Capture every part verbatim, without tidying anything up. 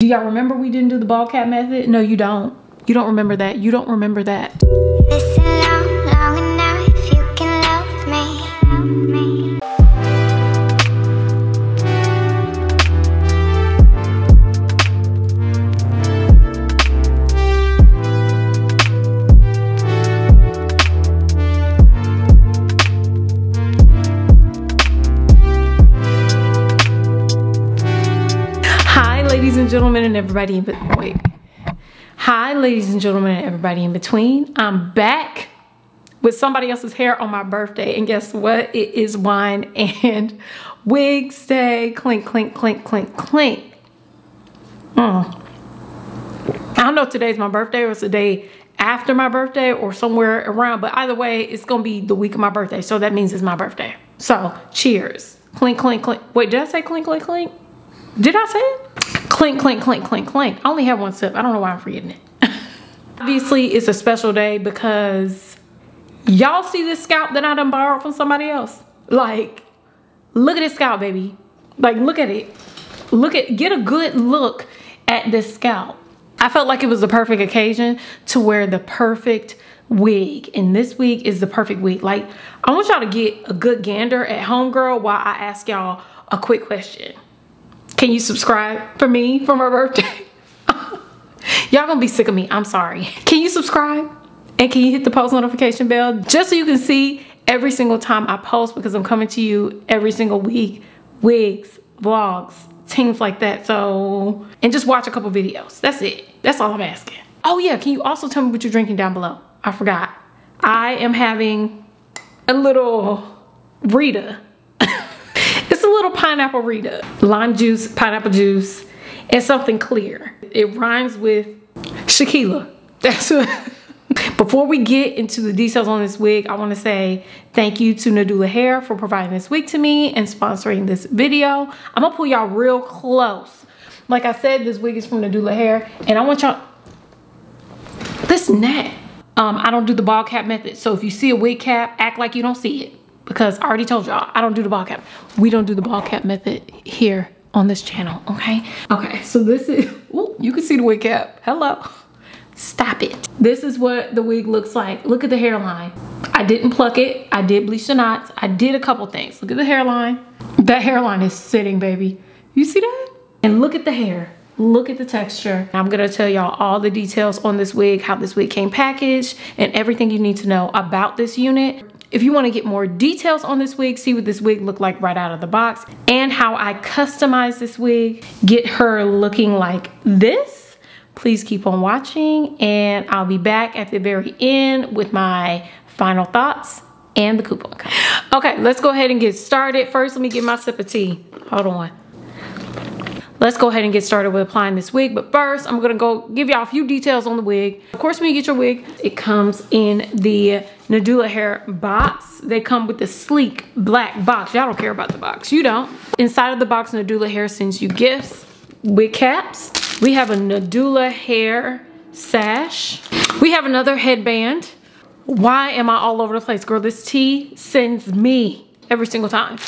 Do y'all remember we didn't do the ball cap method? No, you don't. You don't remember that. You don't remember that. Listen long, long enough, you can love me. Love me. Gentlemen and everybody in between. Wait. Hi, ladies and gentlemen and everybody in between. I'm back with somebody else's hair on my birthday, and guess what? It is wine and wigs day. Clink, clink, clink, clink, clink. Mm. I don't know if today's my birthday or it's the day after my birthday or somewhere around, but either way, it's gonna be the week of my birthday, so that means it's my birthday. So, cheers. Clink, clink, clink. Wait, did I say clink, clink, clink? Did I say it? Clink, clink, clink, clink, clink. I only have one sip. I don't know why I'm forgetting it. Obviously, it's a special day because y'all see this scalp that I done borrowed from somebody else. Like, look at this scalp, baby. Like, look at it. Look at, get a good look at this scalp. I felt like it was the perfect occasion to wear the perfect wig, and this wig is the perfect wig. Like, I want y'all to get a good gander at homegirl while I ask y'all a quick question. Can you subscribe for me for my birthday? Y'all gonna be sick of me, I'm sorry. Can you subscribe? And can you hit the post notification bell just so you can see every single time I post, because I'm coming to you every single week. Wigs, vlogs, things like that. So, and just watch a couple videos. That's it, that's all I'm asking. Oh yeah, can you also tell me what you're drinking down below? I forgot. I am having a little Rita. Little pineapple Rita, lime juice, pineapple juice, and something clear. It rhymes with Shaquila. That's what. Before we get into the details on this wig, I want to say thank you to Nadula Hair for providing this wig to me and sponsoring this video. I'm gonna pull y'all real close. Like I said, this wig is from Nadula Hair, and I want y'all this net. Um, I don't do the ball cap method, so if you see a wig cap, act like you don't see it. Because I already told y'all, I don't do the ball cap. We don't do the ball cap method here on this channel, okay? Okay, so this is, ooh, you can see the wig cap. Hello. Stop it. This is what the wig looks like. Look at the hairline. I didn't pluck it. I did bleach the knots. I did a couple things. Look at the hairline. That hairline is sitting, baby. You see that? And look at the hair. Look at the texture. I'm gonna tell y'all all the details on this wig, how this wig came packaged, and everything you need to know about this unit. If you want to get more details on this wig, see what this wig looked like right out of the box, and how I customized this wig, get her looking like this, please keep on watching, and I'll be back at the very end with my final thoughts and the coupon code. Okay, let's go ahead and get started. First, let me get my sip of tea. Hold on. Let's go ahead and get started with applying this wig. But first, I'm gonna go give y'all a few details on the wig. Of course, when you get your wig, it comes in the Nadula Hair box. They come with the sleek black box. Y'all don't care about the box, you don't. Inside of the box, Nadula Hair sends you gifts, wig caps. We have a Nadula Hair sash. We have another headband. Why am I all over the place? Girl, this tea sends me every single time.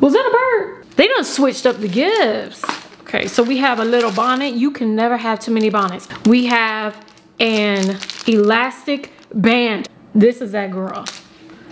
Was that a bird? They done switched up the gifts. Okay, so we have a little bonnet. You can never have too many bonnets. We have an elastic band. This is that girl.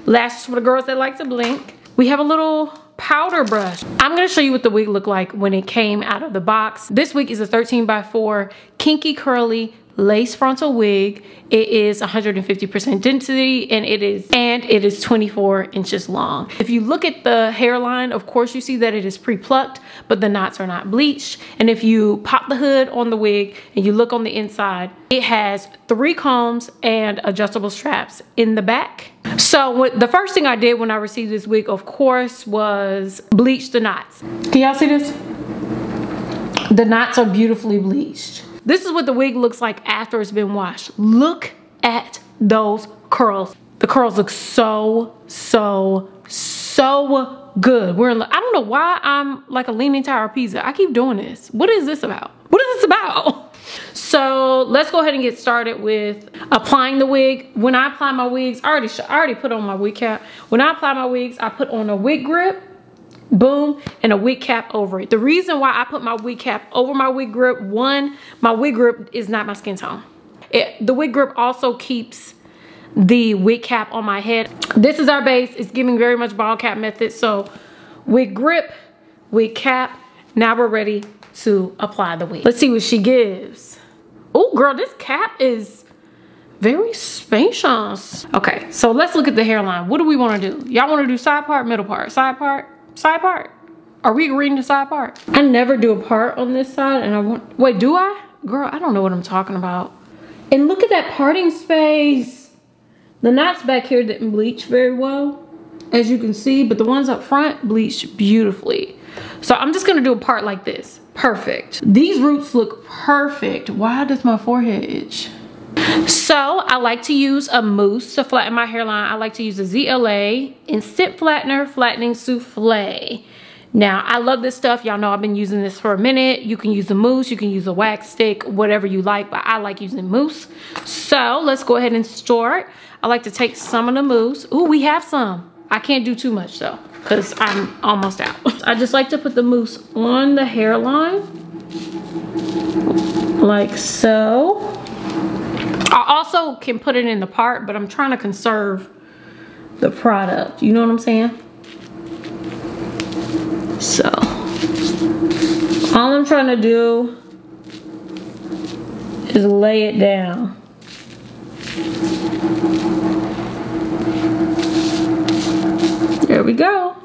Lashes for the girls that like to blink. We have a little powder brush. I'm gonna show you what the wig looked like when it came out of the box. This wig is a thirteen by four kinky curly lace frontal wig. It is one hundred fifty percent density, and it is and it is twenty-four inches long. If you look at the hairline, of course you see that it is pre-plucked, but the knots are not bleached. And if you pop the hood on the wig and you look on the inside, it has three combs and adjustable straps in the back. So what, the first thing I did when I received this wig, of course, was bleach the knots. Can y'all see this? The knots are beautifully bleached. This is what the wig looks like after it's been washed. Look at those curls. The curls look so, so, so good. We're in, I don't know why I'm like a leaning tower of pizza. I keep doing this. What is this about? What is this about? So let's go ahead and get started with applying the wig. When I apply my wigs, I already, I already put on my wig cap. When I apply my wigs, I put on a wig grip boom, and a wig cap over it. The reason why I put my wig cap over my wig grip, one, my wig grip is not my skin tone. It, the wig grip also keeps the wig cap on my head. This is our base. It's giving very much ball cap method. So wig grip, wig cap. Now we're ready to apply the wig. Let's see what she gives. Oh girl, this cap is very spacious. Okay, so let's look at the hairline. What do we want to do? Y'all want to do side part, middle part, side part, side part? Are we agreeing to side part? I never do a part on this side, and I want, wait, do I? Girl, I don't know what I'm talking about. And look at that parting space. The knots back here didn't bleach very well, as you can see, but the ones up front bleached beautifully. So I'm just gonna do a part like this. Perfect. These roots look perfect. Why does my forehead itch? So I like to use a mousse to flatten my hairline. I like to use a Z L A Instant Flattener Flattening Souffle. Now, I love this stuff. Y'all know I've been using this for a minute. You can use a mousse, you can use a wax stick, whatever you like, but I like using mousse. So let's go ahead and start. I like to take some of the mousse. Ooh, we have some. I can't do too much though, because I'm almost out. I just like to put the mousse on the hairline, like so. I also can put it in the part, but I'm trying to conserve the product. You know what I'm saying? So, all I'm trying to do is lay it down. There we go.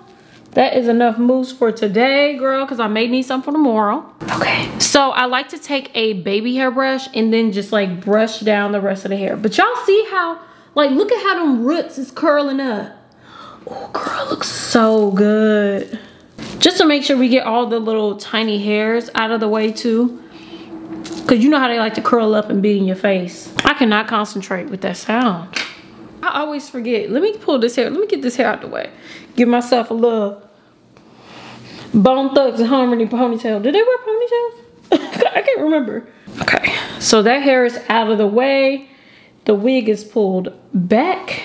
That is enough mousse for today, girl, because I may need some for tomorrow. Okay. So I like to take a baby hairbrush and then just like brush down the rest of the hair. But y'all see how, like, look at how them roots is curling up. Oh, girl, it looks so good. Just to make sure we get all the little tiny hairs out of the way too. Because you know how they like to curl up and be in your face. I cannot concentrate with that sound. I always forget. Let me pull this hair. Let me get this hair out the way. Give myself a little Bone Thugs and Harmony ponytail. Did they wear ponytails? I can't remember. Okay, so that hair is out of the way. The wig is pulled back.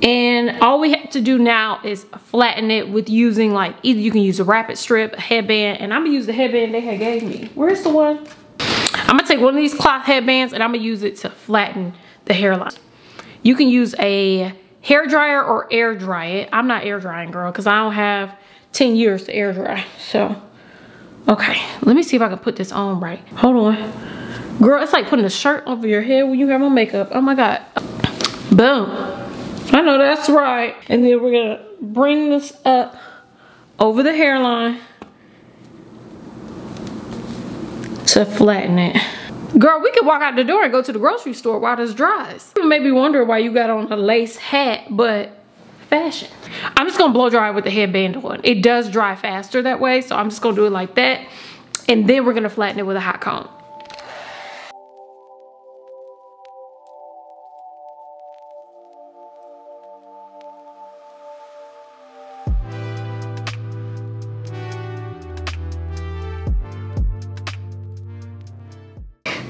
And all we have to do now is flatten it with using, like, either you can use a rapid strip, a headband, and I'm gonna use the headband they had gave me. Where's the one? I'm gonna take one of these cloth headbands and I'm gonna use it to flatten the hairline. You can use a hair dryer or air dry it. I'm not air drying, girl, because I don't have ten years to air dry. So, okay, let me see if I can put this on right. Hold on. Girl, it's like putting a shirt over your head when you have on makeup. Oh my God. Boom. I know that's right. And then we're gonna bring this up over the hairline to flatten it. Girl, we could walk out the door and go to the grocery store while this dries. You may be wondering why you got on a lace hat, but fashion. I'm just gonna blow dry with the headband on. It does dry faster that way, so I'm just gonna do it like that. And then we're gonna flatten it with a hot comb.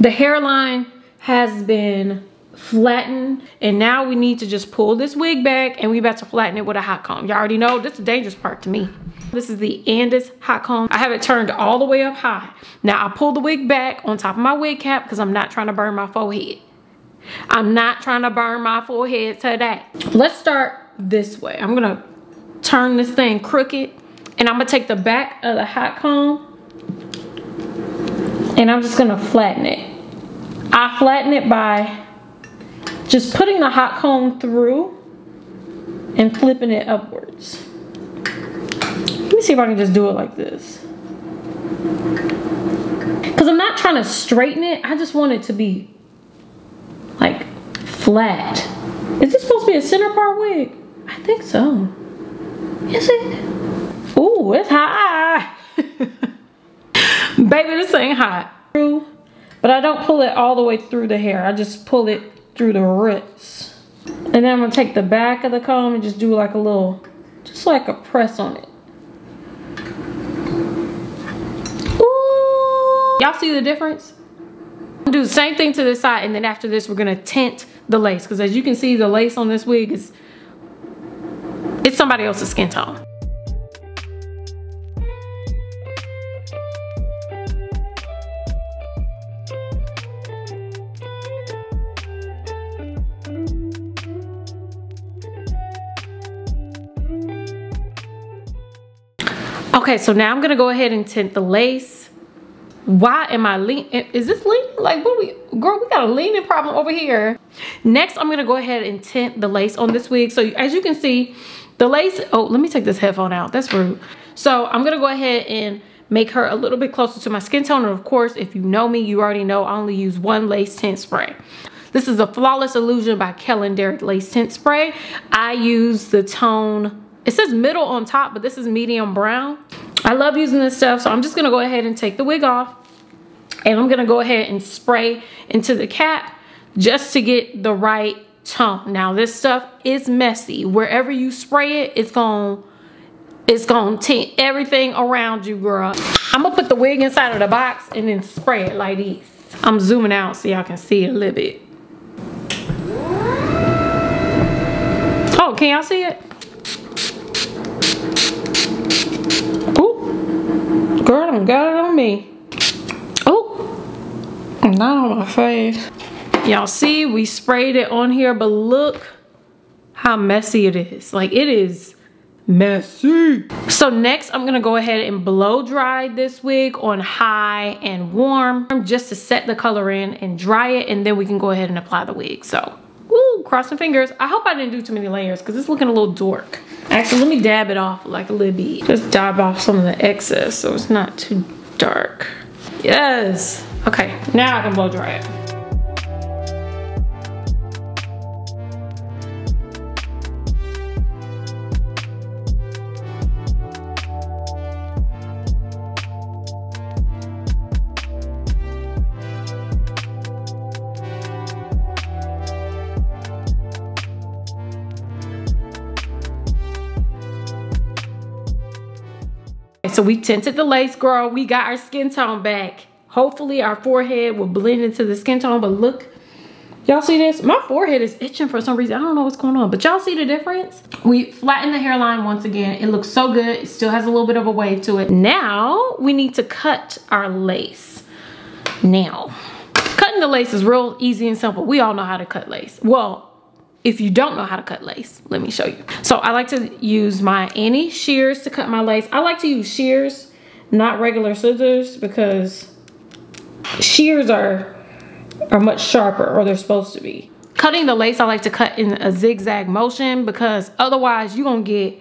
The hairline has been flattened, and now we need to just pull this wig back, and we about to flatten it with a hot comb. Y'all already know this is the dangerous part to me. This is the Andis hot comb. I have it turned all the way up high. Now I pull the wig back on top of my wig cap because I'm not trying to burn my forehead. I'm not trying to burn my forehead today. Let's start this way. I'm gonna turn this thing crooked, and I'm gonna take the back of the hot comb, and I'm just gonna flatten it. I flatten it by just putting the hot comb through and flipping it upwards. Let me see if I can just do it like this. Because I'm not trying to straighten it. I just want it to be like flat. Is this supposed to be a center part wig? I think so. Is it? Ooh, it's high. Baby, this ain't hot. But I don't pull it all the way through the hair. I just pull it through the roots. And then I'm gonna take the back of the comb and just do like a little, just like a press on it. Y'all see the difference? I'm gonna do the same thing to this side, and then after this, we're gonna tint the lace. Because as you can see, the lace on this wig is, it's somebody else's skin tone. Okay, so now I'm gonna go ahead and tint the lace. Why am I lean? Is this lean? Like, what we, girl, we got a leaning problem over here. Next, I'm gonna go ahead and tint the lace on this wig. So as you can see, the lace, oh, let me take this headphone out, that's rude. So I'm gonna go ahead and make her a little bit closer to my skin tone. And of course, if you know me, you already know I only use one lace tint spray. This is the Flawless Illusion by Kellen Derrick lace tint spray. I use the tone, it says middle on top, but this is medium brown. I love using this stuff, so I'm just gonna go ahead and take the wig off, and I'm gonna go ahead and spray into the cap just to get the right tone. Now this stuff is messy. Wherever you spray it, it's gonna, it's gonna tint everything around you, girl. I'm gonna put the wig inside of the box and then spray it like this. I'm zooming out so y'all can see it a little bit. Oh, can y'all see it? Ooh, girl, I done got it on me. Ooh, not on my face. Y'all see, we sprayed it on here, but look how messy it is. Like, it is messy. So next, I'm gonna go ahead and blow dry this wig on high and warm just to set the color in and dry it, and then we can go ahead and apply the wig. So, ooh, crossing fingers. I hope I didn't do too many layers because it's looking a little dork. Actually, let me dab it off like a little bit. Just dab off some of the excess so it's not too dark. Yes. Okay, now I can blow dry it. So we tinted the lace, girl. We got our skin tone back. Hopefully our forehead will blend into the skin tone, but look, y'all see this? My forehead is itching for some reason. I don't know what's going on, but y'all see the difference? We flattened the hairline once again. It looks so good. It still has a little bit of a wave to it. Now we need to cut our lace. Now, cutting the lace is real easy and simple. We all know how to cut lace. Well, if you don't know how to cut lace, let me show you. So I like to use my Annie shears to cut my lace. I like to use shears, not regular scissors, because shears are, are much sharper, or they're supposed to be. Cutting the lace, I like to cut in a zigzag motion because otherwise you're gonna get,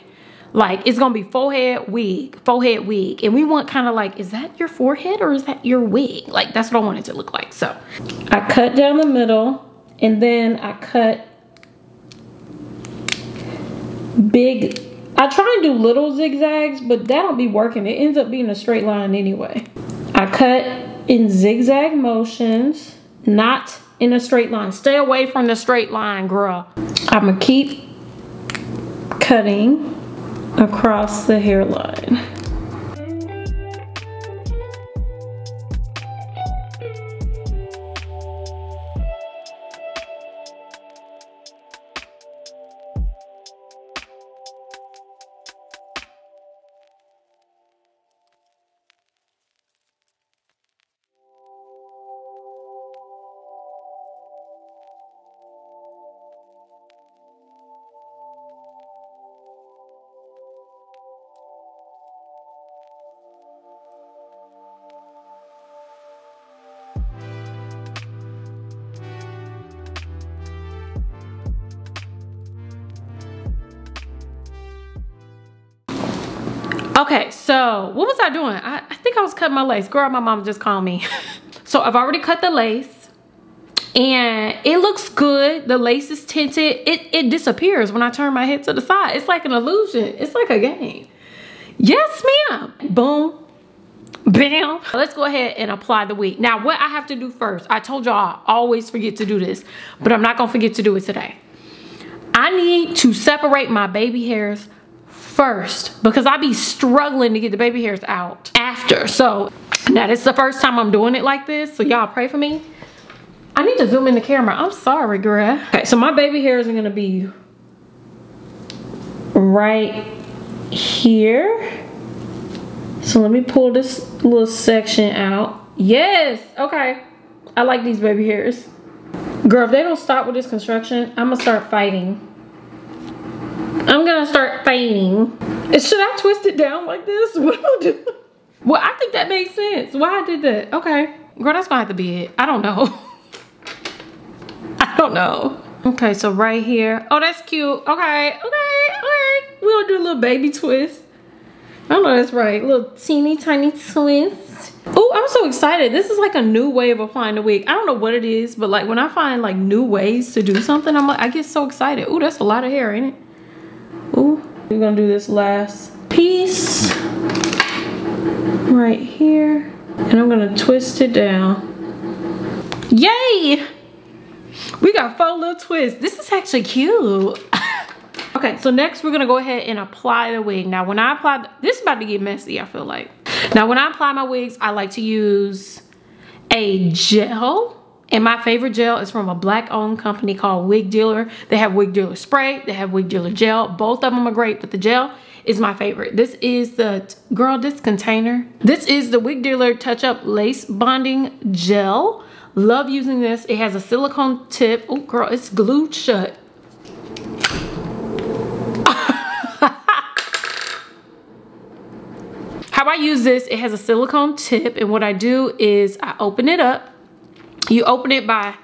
like, it's gonna be forehead wig, forehead wig. And we want kind of like, is that your forehead or is that your wig? Like, that's what I want it to look like. So I cut down the middle, and then I cut big. I try and do little zigzags, but that'll be working. It ends up being a straight line anyway. I cut in zigzag motions, not in a straight line. Stay away from the straight line, girl. I'm gonna keep cutting across the hairline. Okay, so what was I doing? I, I think I was cutting my lace. Girl, my mom just called me. So I've already cut the lace, and it looks good. The lace is tinted. It, it disappears when I turn my head to the side. It's like an illusion. It's like a game. Yes, ma'am. Boom. Bam. Let's go ahead and apply the wig. Now, what I have to do first, I told y'all I always forget to do this, but I'm not going to forget to do it today. I need to separate my baby hairs first, because I be struggling to get the baby hairs out after. So now this is the first time I'm doing it like this, so y'all pray for me. I need to zoom in the camera. I'm sorry, girl. Okay, so my baby hairs are gonna be right here. So let me pull this little section out. Yes, okay. I like these baby hairs. Girl, if they don't stop with this construction, I'm gonna start fighting. I'm gonna start fading. Should I twist it down like this? What am I doing? Well, I think that makes sense. Why I did that? Okay. Girl, that's behind the bed. I don't know. I don't know. Okay, so right here. Oh, that's cute. Okay, okay, okay. We'll do a little baby twist. I know that's right. Little teeny tiny twist. Oh, I'm so excited. This is like a new way of applying the wig. I don't know what it is, but like when I find like new ways to do something, I'm like, I get so excited. Oh, that's a lot of hair, ain't it? Ooh, we're gonna do this last piece right here. And I'm gonna twist it down. Yay! We got four little twists. This is actually cute. Okay, so next we're gonna go ahead and apply the wig. Now when I apply, this is about to get messy, I feel like. Now when I apply my wigs, I like to use a gel. And my favorite gel is from a black-owned company called Wig Dealer. They have Wig Dealer Spray, they have Wig Dealer Gel. Both of them are great, but the gel is my favorite. This is the, girl, this container. This is the Wig Dealer Touch Up Lace Bonding Gel. Love using this. It has a silicone tip. Oh, girl, it's glued shut. How I use this, it has a silicone tip, and what I do is I open it up. You open it by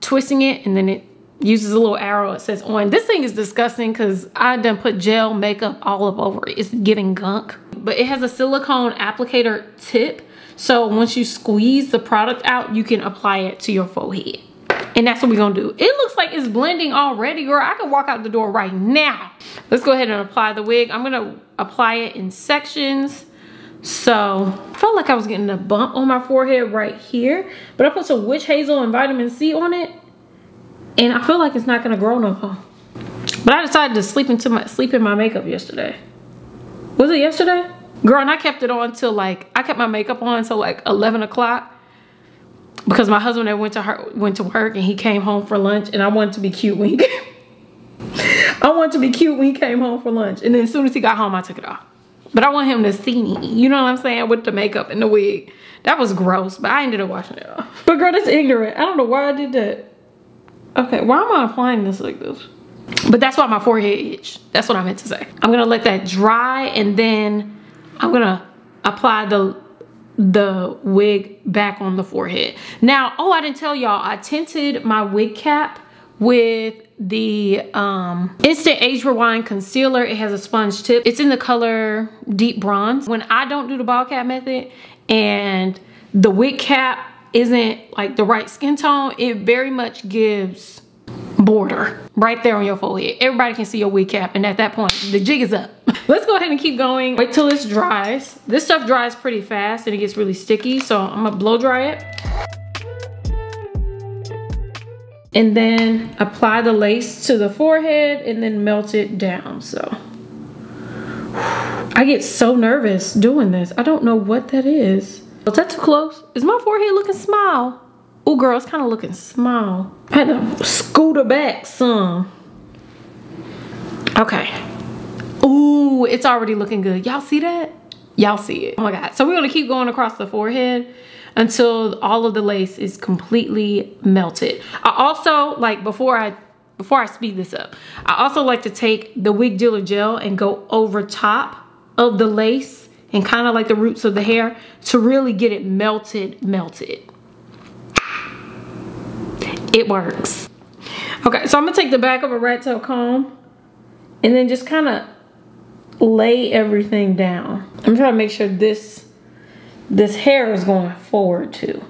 twisting it, and then it uses a little arrow. It says on. This thing is disgusting because I done put gel makeup all up over it. It's getting gunk. But it has a silicone applicator tip. So once you squeeze the product out, you can apply it to your forehead. And that's what we're gonna do. It looks like it's blending already, girl. I can walk out the door right now. Let's go ahead and apply the wig. I'm gonna apply it in sections. So I felt like I was getting a bump on my forehead right here, but I put some witch hazel and vitamin C on it. And I feel like it's not gonna grow no more. But I decided to sleep into my sleep in my makeup yesterday. Was it yesterday? Girl, and I kept it on till like, I kept my makeup on till like eleven o'clock because my husband had went to her, went to work and he came home for lunch, and I wanted to be cute when he came. I wanted to be cute when he came home for lunch. And then as soon as he got home, I took it off. But I want him to see me, you know what I'm saying, with the makeup and the wig. That was gross, but I ended up washing it off. But girl, that's ignorant. I don't know why I did that. Okay, why am I applying this like this? But that's why my forehead itched. That's what I meant to say. I'm gonna let that dry, and then I'm gonna apply the the wig back on the forehead. Now, oh, I didn't tell y'all, I tinted my wig cap with the um, Instant Age Rewind Concealer. It has a sponge tip. It's in the color Deep Bronze. When I don't do the ball cap method and the wig cap isn't like the right skin tone, it very much gives border right there on your forehead. Everybody can see your wig cap, and at that point, the jig is up. Let's go ahead and keep going. Wait till this dries. This stuff dries pretty fast and it gets really sticky, so I'm gonna blow dry it. And then apply the lace to the forehead and then melt it down. So I get so nervous doing this. I don't know what that is. Is that too close? Is my forehead looking small? Oh girl, it's kind of looking small. I had to scoot her back some. Okay. Ooh, it's already looking good. Y'all see that? Y'all see it. Oh my God. So we're gonna keep going across the forehead until all of the lace is completely melted. I also like, before I before I speed this up, I also like to take the Wig Dealer gel and go over top of the lace and kind of like the roots of the hair to really get it melted, melted. It works. Okay, so I'm gonna take the back of a rat tail comb and then just kind of lay everything down. I'm trying to make sure this this hair is going forward too,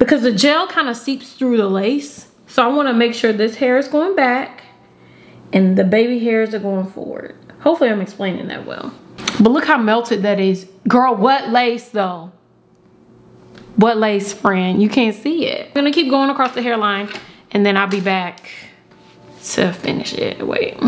because the gel kind of seeps through the lace. So I want to make sure this hair is going back and the baby hairs are going forward. Hopefully I'm explaining that well. But look how melted that is. Girl, what lace though? What lace, friend? You can't see it. I'm gonna keep going across the hairline and then I'll be back to finish it. Wait.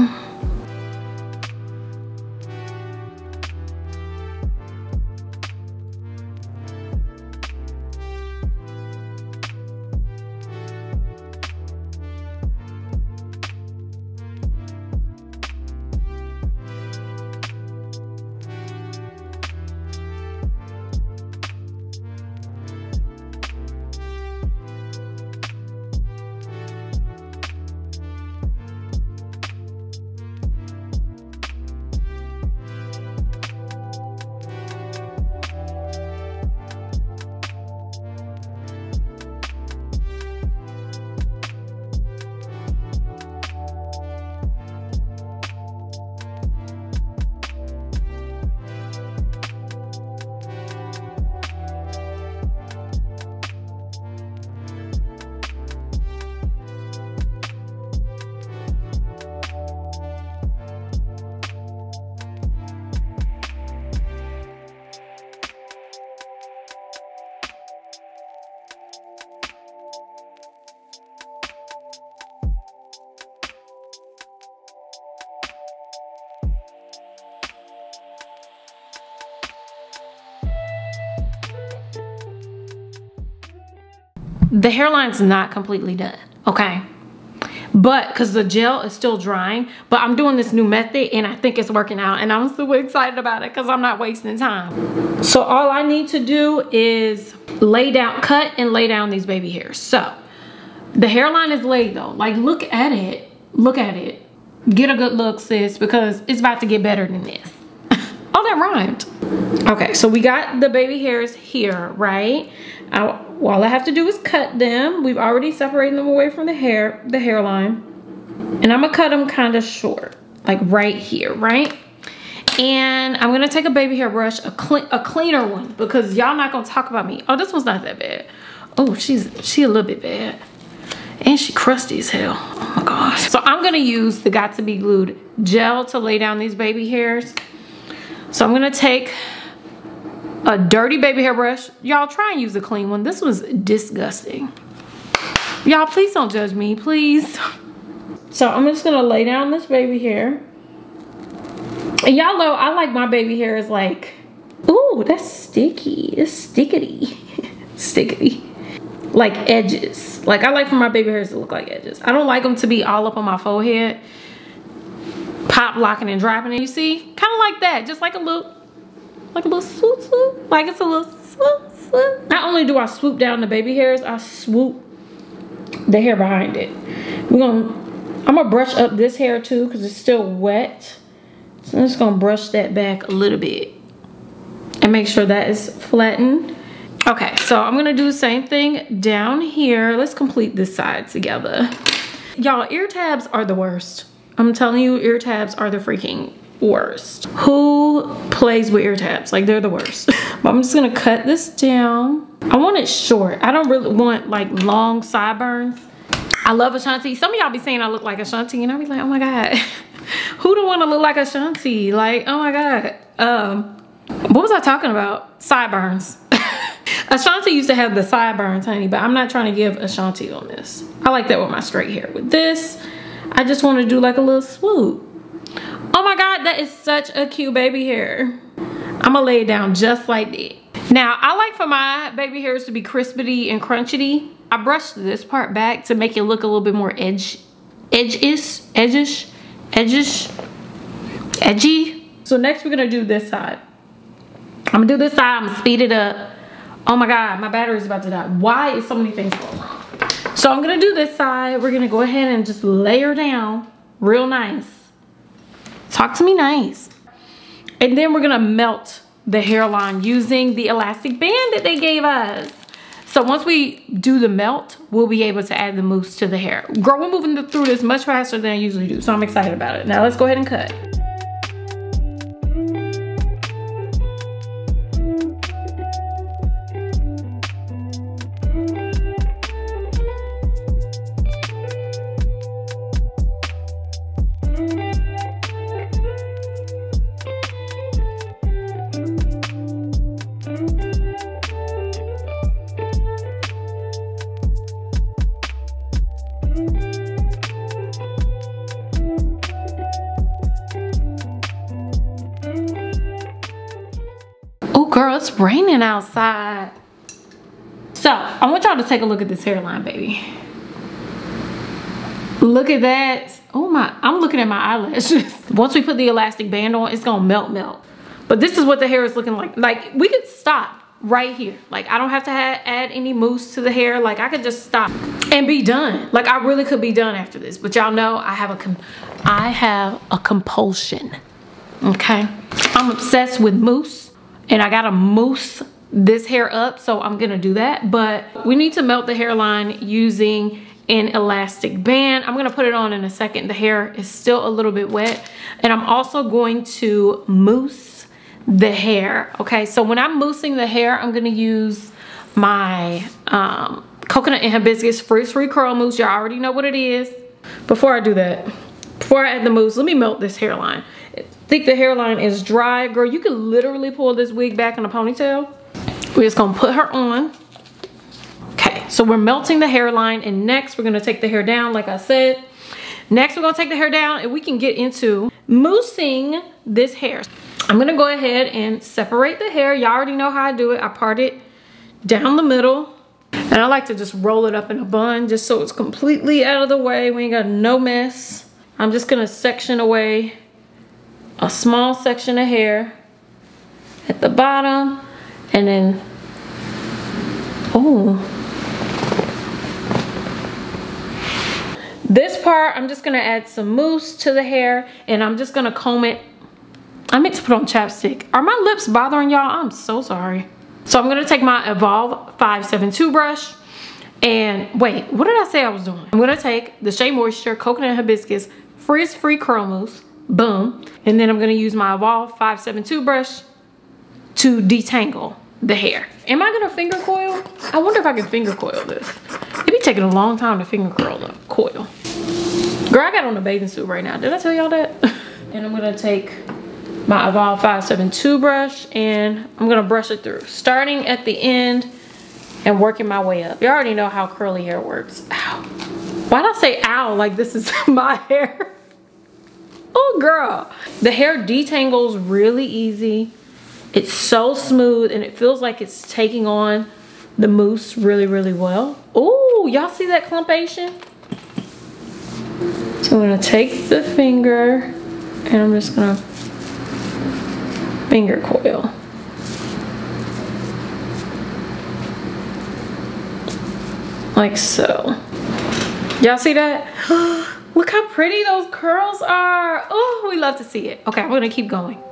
the hairline's not completely done, okay? But because the gel is still drying, but I'm doing this new method and I think it's working out, and I'm super excited about it because I'm not wasting time. So all I need to do is lay down, cut and lay down these baby hairs. So the hairline is laid though. Like, look at it, look at it. Get a good look, sis, because it's about to get better than this. Oh, that rhymed. Okay, so we got the baby hairs here, right? I, well, all I have to do is cut them. We've already separated them away from the hair, the hairline. And I'm gonna cut them kind of short, like right here, right? And I'm gonna take a baby hair brush, a, clean, a cleaner one, because y'all not gonna talk about me. Oh, this one's not that bad. Oh, she's she a little bit bad. And she crusty as hell. Oh my gosh. So I'm gonna use the got to be glued gel to lay down these baby hairs. So I'm gonna take a dirty baby hair brush. Y'all try and use a clean one. This was disgusting. Y'all, please don't judge me, please. So I'm just gonna lay down this baby hair. And y'all know I like my baby hair is like, ooh, that's sticky. It's stickety. Stickety. Like edges. Like, I like for my baby hairs to look like edges. I don't like them to be all up on my forehead, pop locking and dropping it. You see, kind of like that, just like a little, like a little swoop swoop, like it's a little swoop swoop. Not only do I swoop down the baby hairs, I swoop the hair behind it. We're gonna, I'm gonna brush up this hair too because it's still wet. So I'm just gonna brush that back a little bit and make sure that is flattened. Okay, so I'm gonna do the same thing down here. Let's complete this side together. Y'all, ear tabs are the worst. I'm telling you, ear tabs are the freaking worst. Who plays with ear tabs? Like, they're the worst. But I'm just gonna cut this down. I want it short. I don't really want like long sideburns. I love Ashanti. Some of y'all be saying I look like Ashanti and I be like, oh my God. Who don't wanna look like Ashanti? Like, oh my God. Um, what was I talking about? Sideburns. Ashanti used to have the sideburns, honey, but I'm not trying to give Ashanti on this. I like that with my straight hair. With this, I just want to do like a little swoop. Oh my God, that is such a cute baby hair. I'm going to lay it down just like that. Now, I like for my baby hairs to be crispity and crunchity. I brushed this part back to make it look a little bit more edge, edge-ish, edgish, edgish, edgy. So next we're going to do this side. I'm going to do this side. I'm going to speed it up. Oh my God, my battery's about to die. Why is so many things going wrong? So I'm gonna do this side. We're gonna go ahead and just layer down real nice. Talk to me nice. And then we're gonna melt the hairline using the elastic band that they gave us. So once we do the melt, we'll be able to add the mousse to the hair. Girl, we're moving through this much faster than I usually do, so I'm excited about it. Now let's go ahead and cut. Girl, it's raining outside. So I want y'all to take a look at this hairline, baby. Look at that. Oh my, I'm looking at my eyelashes. Once we put the elastic band on, it's gonna melt melt. But this is what the hair is looking like. Like, we could stop right here. Like, I don't have to ha add any mousse to the hair. Like, I could just stop and be done. Like, I really could be done after this. But y'all know I have a com I have a compulsion. Okay, I'm obsessed with mousse. And I gotta mousse this hair up, so I'm gonna do that. But we need to melt the hairline using an elastic band. I'm gonna put it on in a second. The hair is still a little bit wet. And I'm also going to mousse the hair, okay? So when I'm moussing the hair, I'm gonna use my um, coconut and hibiscus frizz-free curl mousse. Y'all already know what it is. Before I do that, before I add the mousse, let me melt this hairline. I think the hairline is dry. Girl, you could literally pull this wig back in a ponytail. We're just gonna put her on. Okay, so we're melting the hairline, and next we're gonna take the hair down, like I said. Next we're gonna take the hair down and we can get into moussing this hair. I'm gonna go ahead and separate the hair. Y'all already know how I do it. I part it down the middle. And I like to just roll it up in a bun just so it's completely out of the way. We ain't got no mess. I'm just gonna section away a small section of hair at the bottom, and then, oh. This part, I'm just gonna add some mousse to the hair, and I'm just gonna comb it. I meant to put on chapstick. Are my lips bothering y'all? I'm so sorry. So I'm gonna take my Evolve five seven two brush, and wait, what did I say I was doing? I'm gonna take the Shea Moisture Coconut Hibiscus Frizz Free Curl Mousse, boom, and then I'm gonna use my Evolve five seven two brush to detangle the hair. Am I gonna finger coil? I wonder if I can finger coil this. It be taking a long time to finger curl the coil. Girl, I got on a bathing suit right now. Did I tell y'all that? And I'm gonna take my Evolve five seven two brush, and I'm gonna brush it through, starting at the end and working my way up. You already know how curly hair works. Ow. Why'd I say ow like this is my hair? Oh girl. The hair detangles really easy. It's so smooth, and it feels like it's taking on the mousse really, really well. Oh, y'all see that clumpation? So I'm gonna take the finger, and I'm just gonna finger coil. Like so. Y'all see that? Look how pretty those curls are. Oh, we love to see it. Okay, I'm gonna keep going.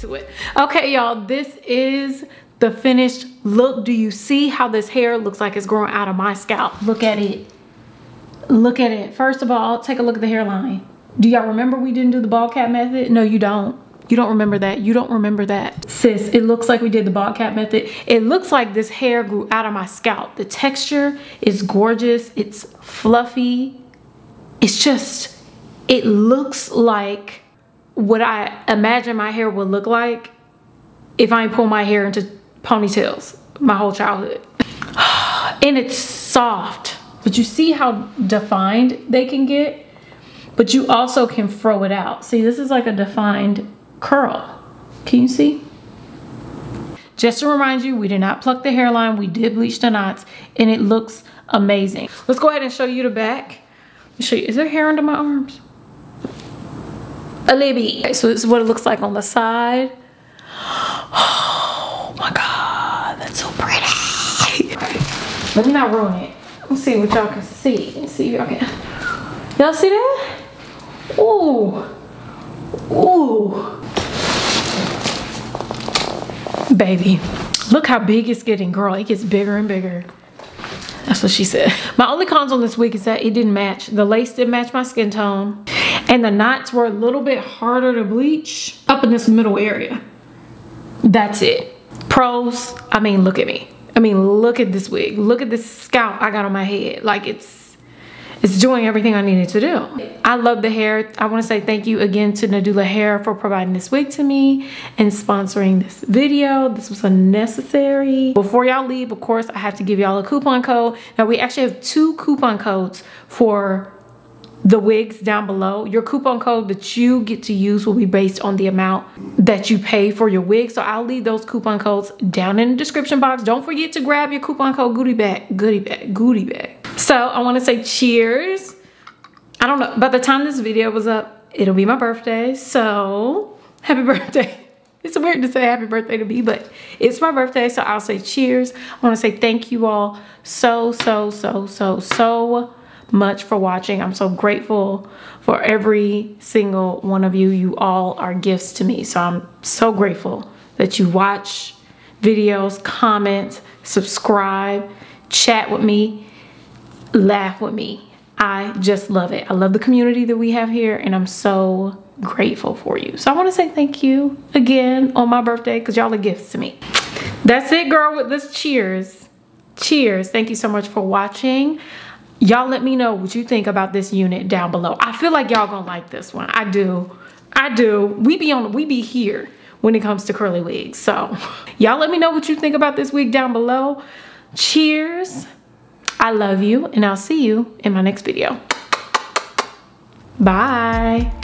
to it. Okay, y'all, this is the finished look. Do you see how this hair looks like it's growing out of my scalp? Look at it. Look at it. First of all, take a look at the hairline. Do y'all remember we didn't do the bald cap method? No, you don't. You don't remember that. You don't remember that. Sis, it looks like we did the bald cap method. It looks like this hair grew out of my scalp. The texture is gorgeous. It's fluffy. It's just, it looks like what I imagine my hair would look like if I pull my hair into ponytails my whole childhood. And it's soft. But you see how defined they can get? But you also can throw it out. See, this is like a defined curl. Can you see? Just to remind you, we did not pluck the hairline. We did bleach the knots and it looks amazing. Let's go ahead and show you the back. Show you. Is there hair under my arms? A little bit. Okay, so this is what it looks like on the side. Oh my God, that's so pretty. Let me not ruin it. Let's see what y'all can see. Let's see if y'all can. Y'all see that? Ooh. Ooh. Baby, look how big it's getting, girl. It gets bigger and bigger. That's what she said. My only cons on this wig is that it didn't match. The lace didn't match my skin tone. And the knots were a little bit harder to bleach up in this middle area. That's it. Pros, I mean, look at me. I mean, look at this wig. Look at this scalp I got on my head. Like it's, it's doing everything I needed to do. I love the hair. I want to say thank you again to Nadula Hair for providing this wig to me and sponsoring this video. This was unnecessary. Before y'all leave, of course, I have to give y'all a coupon code. Now, we actually have two coupon codes for the wigs down below. Your coupon code that you get to use will be based on the amount that you pay for your wig. So I'll leave those coupon codes down in the description box. Don't forget to grab your coupon code goodie bag, goodie bag, goodie bag. So I want to say cheers. I don't know, by the time this video was up, it'll be my birthday. So happy birthday. It's weird to say happy birthday to me, but it's my birthday. So I'll say cheers. I want to say thank you all so, so, so, so, so much for watching. I'm so grateful for every single one of you. You all are gifts to me. So I'm so grateful that you watch videos, comment, subscribe, chat with me, laugh with me. I just love it. I love the community that we have here and I'm so grateful for you. So I want to say thank you again on my birthday because y'all are gifts to me. That's it, girl, with this cheers. Cheers. Thank you so much for watching. Y'all let me know what you think about this unit down below. I feel like y'all gonna like this one. I do. I do. We be on, we be here when it comes to curly wigs. So y'all let me know what you think about this wig down below. Cheers. I love you and I'll see you in my next video. Bye.